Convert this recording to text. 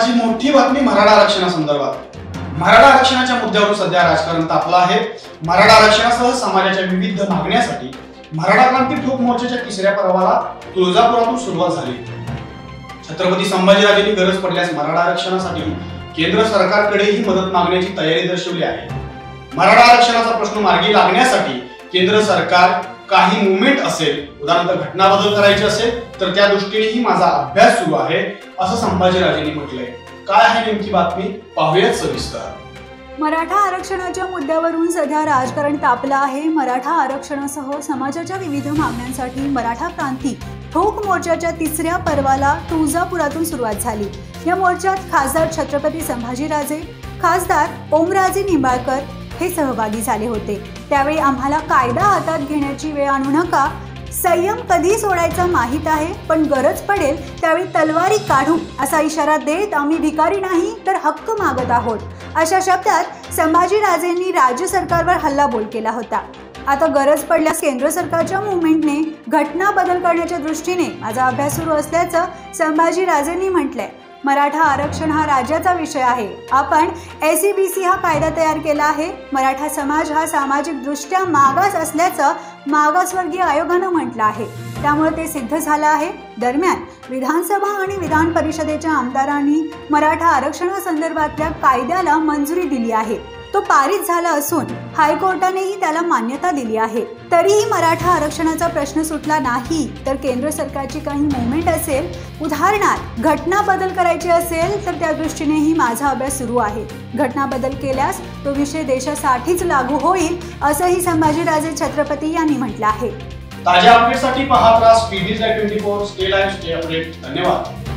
माझी मोठी बातमी मराठा आरक्षणासंदर्भात। मराठा आरक्षणाच्या मुद्द्यावर सध्या राजकारण तापलं आहे। मराठा आरक्षणासह समाजाच्या विविध मागण्यांसाठी मराठा क्रांती ठोक मोर्चाच्या तिसऱ्या पर्वाला तुळजापुरातून सुरुवात झाली। छत्रपती संभाजी राजेंनी गरज पडल्यास मराठा आरक्षणासाठी केंद्र सरकारकडेही मदत मागण्याची तयारी दर्शवली आहे। मराठा आरक्षणाचा प्रश्न मार्गी लागण्यासाठी केंद्र सरकार काही मूवमेंट असेल, उदाहरणार्थ घटना बदल करायची असेल तर त्या दृष्टीनेही माझा अभ्यास सुरू आहे, असं संभाजी राजेंनी म्हटलंय। काय आहे नेमकी बातमी, पाहूयात सविस्तर। मराठा आरक्षणाच्या मुद्द्यावरून सध्या राजकारण तापलं आहे। मराठा आरक्षणासह समाजाच्या विविध मागण्यांसाठी मराठा क्रांती ठोक मोर्चाच्या तिसऱ्या पर्वाला तुळजापुरातून सुरुवात झाली। या मोर्चात खासदार छत्रपती संभाजी राजे, खासदार ओमराजे निंबाळकर हे सहभागी झाले होते। त्यावेळी आम्हाला कायदा हातात घेण्याची वेळ आणू नका, संयम कधी सोडायचा माहीत आहे, पण गरज पडेल त्यावेळी तलवारी काढू, असा इशारा देत आम्ही भिकारी नाही तर हक्क मागत आहोत, अशा शब्दात संभाजी राजेंनी राज्य सरकारवर हल्लाबोल केला होता। आता गरज पडल्यास केंद्र सरकारच्या मूव्हमेंटने घटना बदल करण्याच्या दृष्टीने माझा अभ्यास सुरू असल्याचं संभाजी राजेंनी म्हटलंय। मराठा आरक्षण हा राज्याचा विषय आहे। आपण एसीबीसी हा कायदा तयार केला आहे। मराठा समाज हा सामाजिक दृष्ट्या मागास असल्याचं मागासवर्गीय आयोगानं म्हटलं आहे, त्यामुळे ते सिद्ध झालं आहे। दरम्यान विधानसभा आणि विधान परिषदेच्या आमदारांनी मराठा आरक्षणासंदर्भातल्या कायद्याला मंजुरी दिली आहे। तो पारित झाला असून हायकोर्टानेही त्याला मान्यता दिली आहे। तरीही मराठा आरक्षणाचा प्रश्न सुटला नाही तर केंद्र सरकारची काही मूव्हमेंट असेल, उदाहरणार्थ घटना बदल करायची असेल तर त्या दृष्टीनेही माझा अभ्यास सुरू आहे। घटना बदल केल्यास तो विषय देशासाठीच लागू होईल, असंही संभाजीराजे छत्रपती यांनी म्हटलं आहे। ताज्या अपडेटसाठी पाहत रहा स्पीडीज 24 स्टे लाईव्ह स्टे अपडेट। धन्यवाद।